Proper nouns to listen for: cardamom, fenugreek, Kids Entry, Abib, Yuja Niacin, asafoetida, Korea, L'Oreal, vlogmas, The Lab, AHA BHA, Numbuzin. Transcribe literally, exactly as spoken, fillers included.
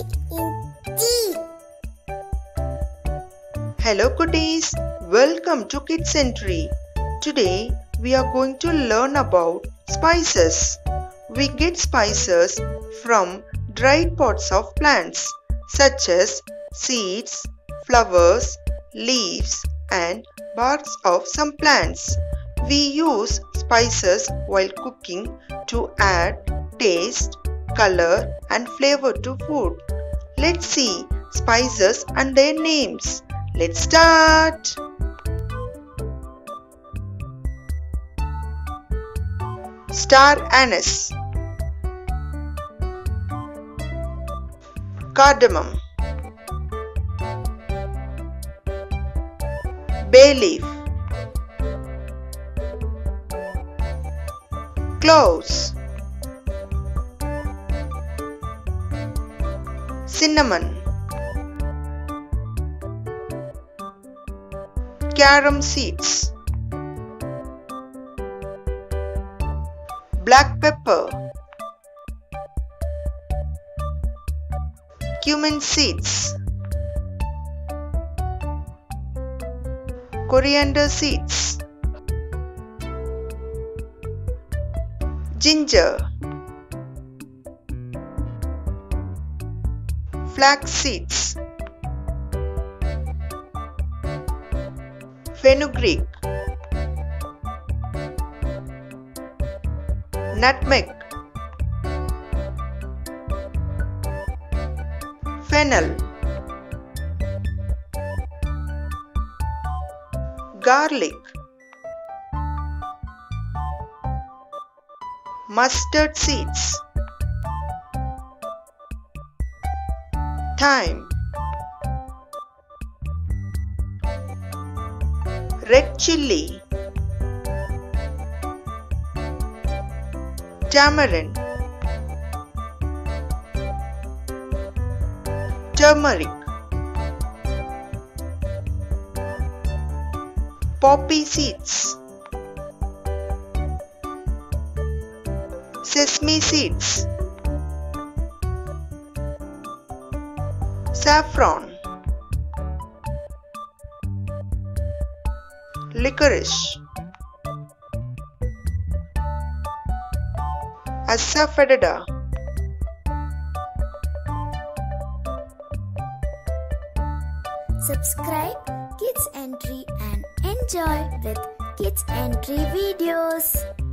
it in D. Hello cuties, welcome to Kids Entry. Today we are going to learn about spices. We get spices from dried pods of plants such as seeds, flowers, leaves and barks of some plants. We use spices while cooking to add taste, color and flavor to food. Let's see spices and their names. Let's start! Star anise, cardamom, bay leaf, cloves, cinnamon, carom seeds, black pepper, cumin seeds, coriander seeds, ginger, flax seeds, fenugreek, nutmeg, fennel, garlic, mustard seeds, thyme, red chilli, tamarind, turmeric, poppy seeds, sesame seeds, saffron, licorice, asafoetida, Subscribe Kids Entry and enjoy with Kids Entry videos.